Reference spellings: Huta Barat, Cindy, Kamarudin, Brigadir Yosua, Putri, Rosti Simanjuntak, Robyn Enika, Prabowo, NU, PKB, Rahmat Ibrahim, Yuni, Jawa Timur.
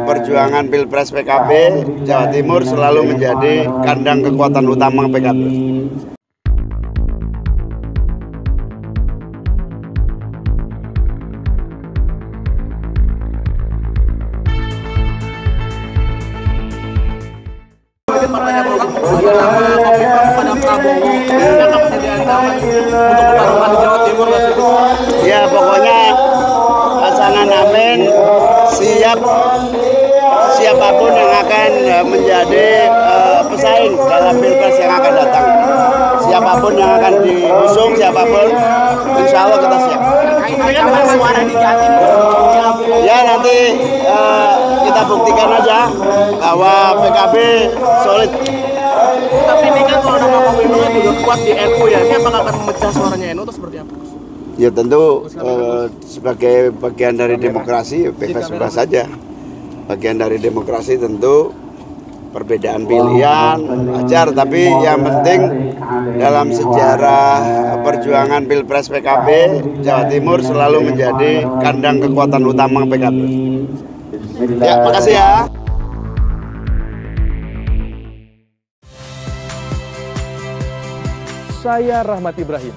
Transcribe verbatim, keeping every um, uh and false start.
perjuangan Pilpres P K B Jawa Timur selalu menjadi kandang kekuatan utama P K B. Banyak orang kepada Prabowo karena penyediaan tangan untuk perubahan di Jawa Timur. Ya pokoknya pasangan Amin siap siapapun yang akan menjadi uh, pesaing dalam pilpres yang akan datang, siapapun yang akan diusung, siapapun, insya Allah kita siap. Kaitannya dengan suara di Jawa Timur, ya nanti uh, kita buktikan aja bahwa P K B solid. Tapi ini kan kalau nama pemimpinnya juga kuat di N U ya, ini apakah akan memecah suaranya N U atau seperti apa? Ya tentu eh, sebagai bagian dari demokrasi, bebas bebas saja. Bagian dari demokrasi tentu perbedaan pilihan wajar, tapi yang penting dalam sejarah perjuangan Pilpres P K B Jawa Timur selalu menjadi kandang kekuatan utama P K B. Ya, makasih ya. Saya Rahmat Ibrahim.